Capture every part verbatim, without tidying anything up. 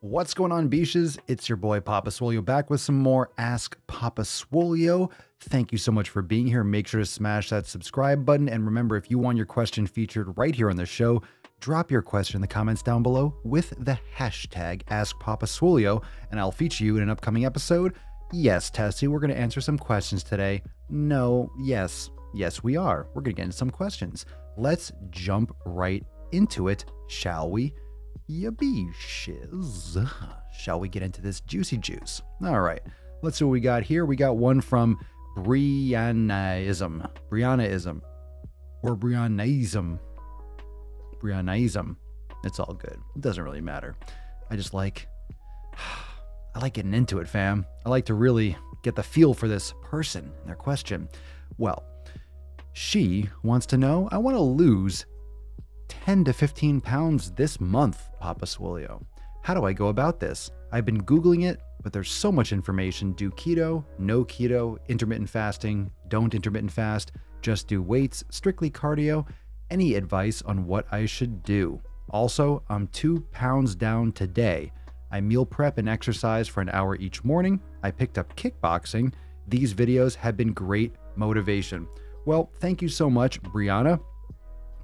What's going on, Beaches? It's your boy Papa Swolio back with some more Ask Papa Swolio. Thank you so much for being here. Make sure to smash that subscribe button. And remember, if you want your question featured right here on the show, drop your question in the comments down below with the hashtag AskPapaSwolio, and I'll feature you in an upcoming episode. Yes, Tessie, we're going to answer some questions today. No, yes, yes, we are. We're going to get into some questions. Let's jump right into it, shall we? Ya beeshes. Shall we get into this juicy juice? All right, let's see what we got here. We got one from Briannaism, Briannaism, or Briannaism, Briannaism. It's all good. It doesn't really matter. I just like, I like getting into it, fam. I like to really get the feel for this person and their question. Well, she wants to know, I want to lose ten to fifteen pounds this month, Papa Swolio. How do I go about this? I've been Googling it, but there's so much information. Do keto, no keto, intermittent fasting, don't intermittent fast, just do weights, strictly cardio. Any advice on what I should do? Also, I'm two pounds down today. I meal prep and exercise for an hour each morning. I picked up kickboxing. These videos have been great motivation. Well, thank you so much, Brianna.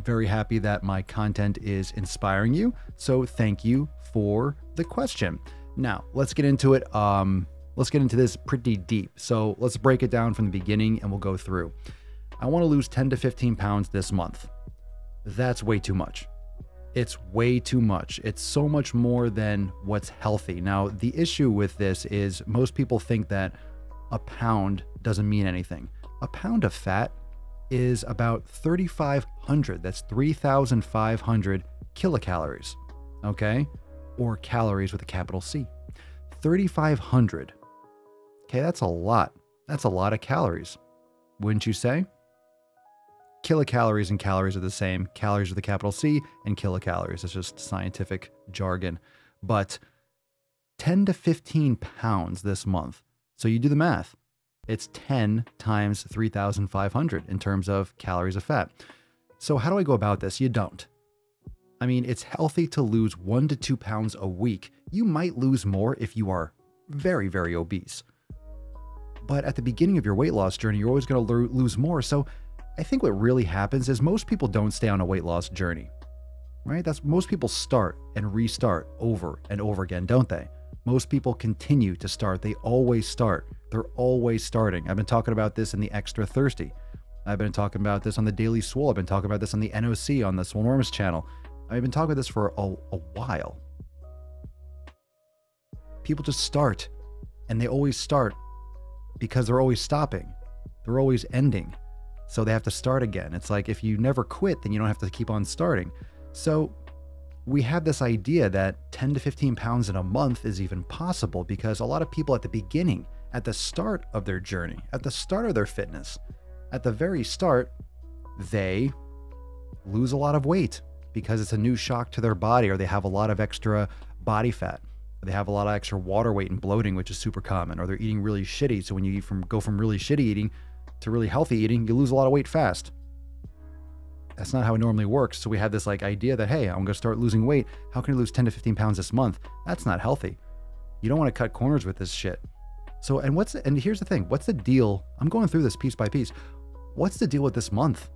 Very happy that my content is inspiring you, so thank you for the question. Now let's get into it. Um let's get into this pretty deep, so let's break it down from the beginning and we'll go through. I want to lose ten to fifteen pounds this month. That's way too much. It's way too much. It's so much more than what's healthy. Now the issue with this is most people think that a pound doesn't mean anything. A pound of fat is about thirty-five hundred, that's three thousand five hundred kilocalories, okay? Or calories with a capital C. thirty-five hundred, okay, that's a lot. That's a lot of calories, wouldn't you say? Kilocalories and calories are the same, calories with a capital C and kilocalories. It's just scientific jargon. But ten to fifteen pounds this month, so you do the math. It's ten times three thousand five hundred in terms of calories of fat. So how do I go about this? You don't. I mean, it's healthy to lose one to two pounds a week. You might lose more if you are very, very obese. But at the beginning of your weight loss journey, you're always going to lose more. So I think what really happens is most people don't stay on a weight loss journey, right? That's most people start and restart over and over again, don't they? Most people continue to start. They always start. They're always starting. I've been talking about this in the Extra Thirsty. I've been talking about this on the Daily Swole. I've been talking about this on the N O C, on the Swolenormous channel. I've been talking about this for a, a while. People just start, and they always start because they're always stopping. They're always ending. So they have to start again. It's like, if you never quit, then you don't have to keep on starting. So we have this idea that ten to fifteen pounds in a month is even possible because a lot of people at the beginning, at the start of their journey, at the start of their fitness, at the very start, they lose a lot of weight because it's a new shock to their body, or they have a lot of extra body fat, or they have a lot of extra water weight and bloating, which is super common, or they're eating really shitty. So when you eat from, go from really shitty eating to really healthy eating, you lose a lot of weight fast. That's not how it normally works. So we have this like idea that, hey, I'm going to start losing weight. How can I lose ten to fifteen pounds this month? That's not healthy. You don't want to cut corners with this shit. So, and what's, and here's the thing, what's the deal? I'm going through this piece by piece. What's the deal with this month?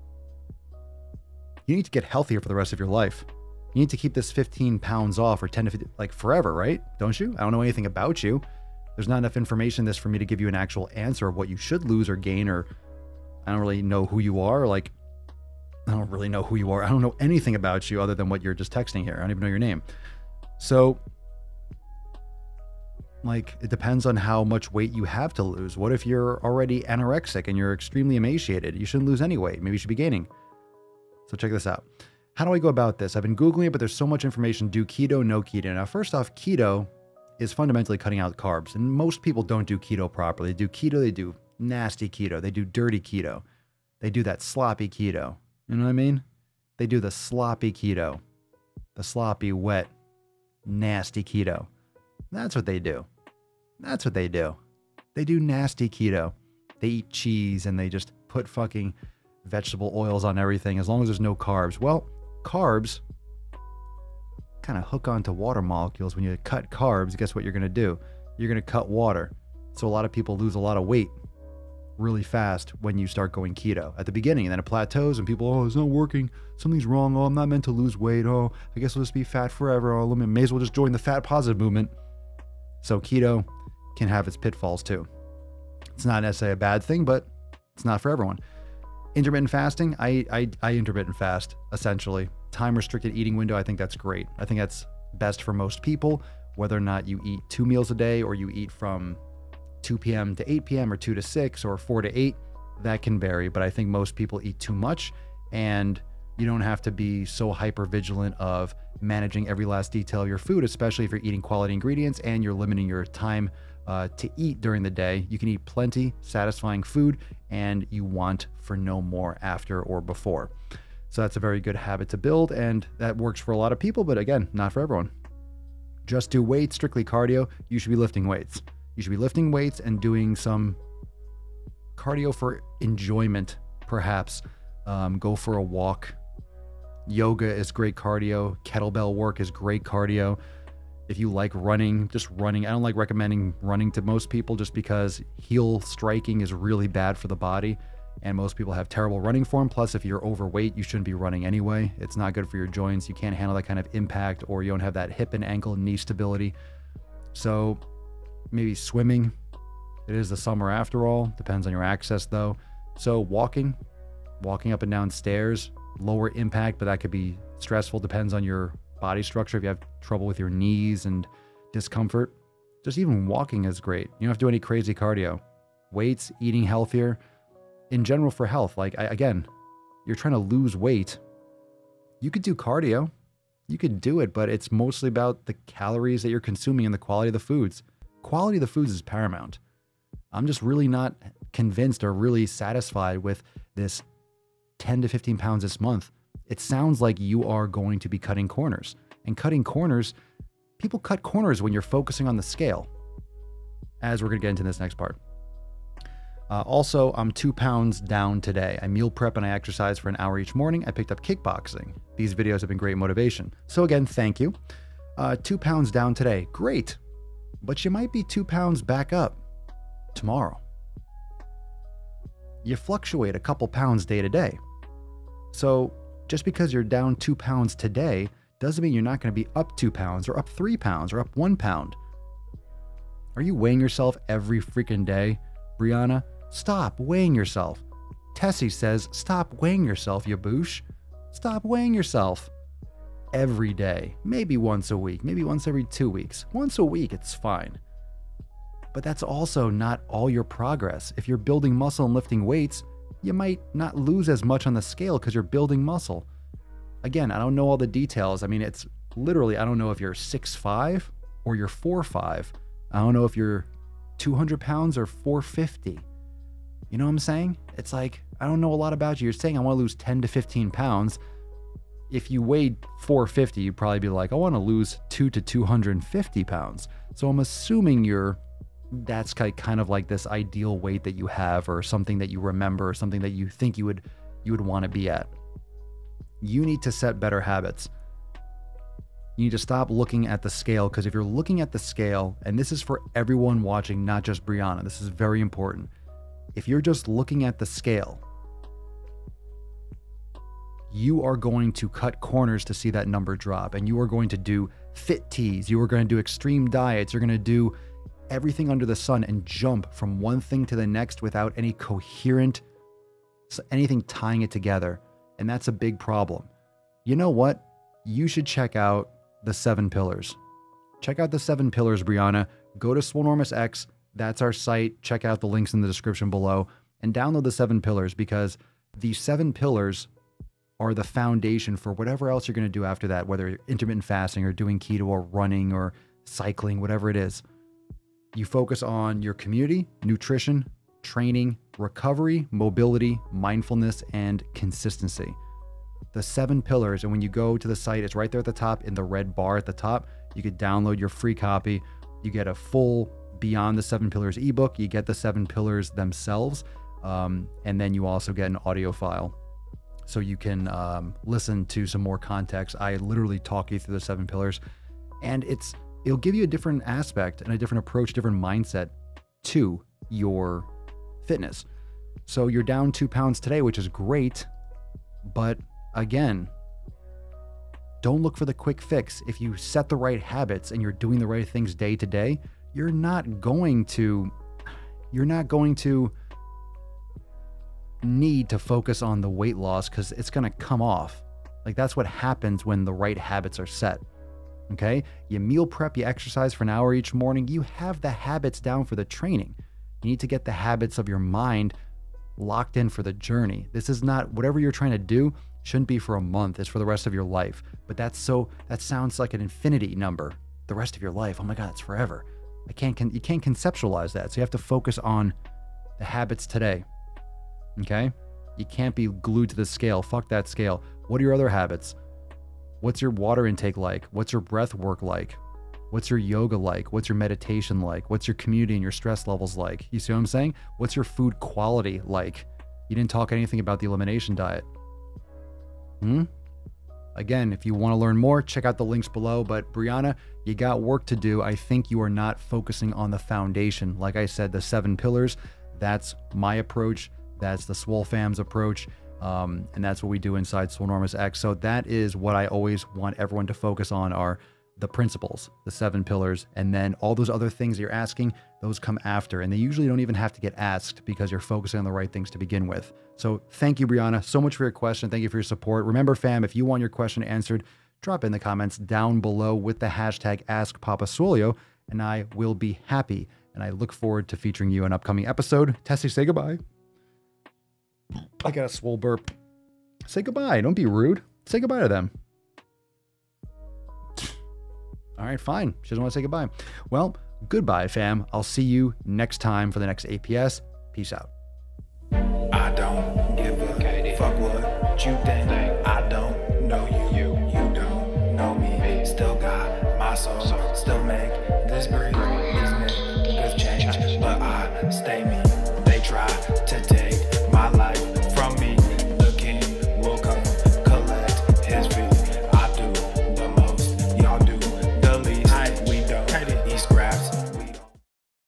You need to get healthier for the rest of your life. You need to keep this fifteen pounds off, or ten to fifteen, like forever, right? Don't you? I don't know anything about you. There's not enough information in this for me to give you an actual answer of what you should lose or gain, or I don't really know who you are. Like, I don't really know who you are. I don't know anything about you other than what you're just texting here. I don't even know your name. So like, it depends on how much weight you have to lose. What if you're already anorexic and you're extremely emaciated? You shouldn't lose any weight. Maybe you should be gaining. So check this out. How do I go about this? I've been Googling it, but there's so much information. Do keto, no keto. Now, first off, keto is fundamentally cutting out carbs. And most people don't do keto properly. They do keto, they do nasty keto. They do dirty keto. They do that sloppy keto. You know what I mean? They do the sloppy keto, the sloppy, wet, nasty keto. That's what they do. That's what they do. They do nasty keto. They eat cheese and they just put fucking vegetable oils on everything as long as there's no carbs. Well, carbs kind of hook onto water molecules. When you cut carbs, guess what you're going to do? You're going to cut water. So a lot of people lose a lot of weight really fast when you start going keto at the beginning, and then it plateaus and people, oh, it's not working. Something's wrong. Oh, I'm not meant to lose weight. Oh, I guess I'll just be fat forever. Oh, let me, may as well just join the fat positive movement. So keto can have its pitfalls too. It's not necessarily a bad thing, but it's not for everyone. Intermittent fasting, I, I, I intermittent fast, essentially. Time restricted eating window, I think that's great. I think that's best for most people, whether or not you eat two meals a day or you eat from two p m to eight p m or two to six or four to eight, that can vary. But I think most people eat too much, and you don't have to be so hyper vigilant of managing every last detail of your food, especially if you're eating quality ingredients and you're limiting your time uh, to eat during the day. You can eat plenty, satisfying food, and you want for no more after or before. So that's a very good habit to build, and that works for a lot of people, but again, not for everyone. Just do weights, strictly cardio. You should be lifting weights. You should be lifting weights and doing some cardio for enjoyment, perhaps. Um, go for a walk. Yoga is great cardio. Kettlebell work is great cardio. If you like running, just running. I don't like recommending running to most people just because heel striking is really bad for the body, and most people have terrible running form. Plus, if you're overweight, you shouldn't be running anyway. It's not good for your joints. You can't handle that kind of impact, or you don't have that hip and ankle and knee stability. So maybe swimming. It is the summer after all. Depends on your access though. So walking, walking up and down stairs. Lower impact, but that could be stressful. Depends on your body structure. If you have trouble with your knees and discomfort, just even walking is great. You don't have to do any crazy cardio. Weights, eating healthier in general for health. Like I, again, you're trying to lose weight. You could do cardio, you could do it, but it's mostly about the calories that you're consuming and the quality of the foods. Quality of the foods is paramount. I'm just really not convinced or really satisfied with this ten to fifteen pounds this month. It sounds like you are going to be cutting corners, and cutting corners, people cut corners when you're focusing on the scale, as we're going to get into this next part. Uh, also, I'm two pounds down today. I meal prep and I exercise for an hour each morning. I picked up kickboxing. These videos have been great motivation. So again, thank you. Uh, two pounds down today. Great. But you might be two pounds back up tomorrow. You fluctuate a couple pounds day to day. So just because you're down two pounds today doesn't mean you're not going to be up two pounds or up three pounds or up one pound. Are you weighing yourself every freaking day? Brianna, stop weighing yourself. Tessie says, stop weighing yourself, you boosh. Stop weighing yourself every day. Maybe once a week, maybe once every two weeks. Once a week, it's fine. But that's also not all your progress. If you're building muscle and lifting weights, you might not lose as much on the scale because you're building muscle. Again, I don't know all the details. I mean, it's literally, I don't know if you're six five or you're four five. I don't know if you're two hundred pounds or four fifty. You know what I'm saying? It's like, I don't know a lot about you. You're saying I want to lose ten to fifteen pounds. If you weighed four fifty, you'd probably be like, I want to lose two to two hundred fifty pounds. So I'm assuming you're, that's kind of like this ideal weight that you have, or something that you remember, or something that you think you would, you would want to be at. You need to set better habits. You need to stop looking at the scale, because if you're looking at the scale, and this is for everyone watching, not just Brianna, this is very important. If you're just looking at the scale, you are going to cut corners to see that number drop, and you are going to do fit teas, you are going to do extreme diets, you're going to do everything under the sun and jump from one thing to the next without any coherent, anything tying it together. And that's a big problem. You know what? You should check out the Seven Pillars. Check out the Seven Pillars, Brianna. Go to SwolenormousX. That's our site. Check out the links in the description below and download the Seven Pillars, because the Seven Pillars are the foundation for whatever else you're going to do after that, whether you're intermittent fasting or doing keto or running or cycling, whatever it is. You focus on your community, nutrition, training, recovery, mobility, mindfulness, and consistency. The Seven Pillars. And when you go to the site, it's right there at the top in the red bar at the top. You could download your free copy. You get a full Beyond the Seven Pillars ebook. You get the Seven Pillars themselves. Um, and then you also get an audio file. so you can um, listen to some more context. I literally talk you through the seven pillars, and it's it'll give you a different aspect and a different approach, different mindset to your fitness. So you're down two pounds today, which is great, but again, don't look for the quick fix. If you set the right habits and you're doing the right things day to day, you're not going to, you're not going to need to focus on the weight loss because it's going to come off. Like, that's what happens when the right habits are set. Okay. You meal prep, you exercise for an hour each morning. You have the habits down for the training. You need to get the habits of your mind locked in for the journey. This is not, whatever you're trying to do shouldn't be for a month. It's for the rest of your life. But that's so, that sounds like an infinity number. The rest of your life. Oh my God, it's forever. I can't, can, you can't conceptualize that. So you have to focus on the habits today. Okay. You can't be glued to the scale. Fuck that scale. What are your other habits? What's your water intake like? What's your breath work like? What's your yoga like? What's your meditation like? What's your community and your stress levels like? You see what I'm saying? What's your food quality like? You didn't talk anything about the elimination diet. Hmm? Again, if you want to learn more, check out the links below. But Brianna, you got work to do. I think you are not focusing on the foundation. Like I said, the seven pillars, that's my approach. That's the Swole Fam's approach. Um, and that's what we do inside SwolenormousX. So that is what I always want everyone to focus on, are the principles, the seven pillars, and then all those other things you're asking, those come after. And they usually don't even have to get asked because you're focusing on the right things to begin with. So thank you, Brianna, so much for your question. Thank you for your support. Remember, fam, if you want your question answered, drop in the comments down below with the hashtag Ask Papa Swolio, and I will be happy. And I look forward to featuring you in an upcoming episode. Tessie, say goodbye. I got a swole burp. Say goodbye. Don't be rude. Say goodbye to them. All right, fine. She doesn't want to say goodbye. Well, goodbye, fam. I'll see you next time for the next A P S. Peace out. I don't give a fuck what you think.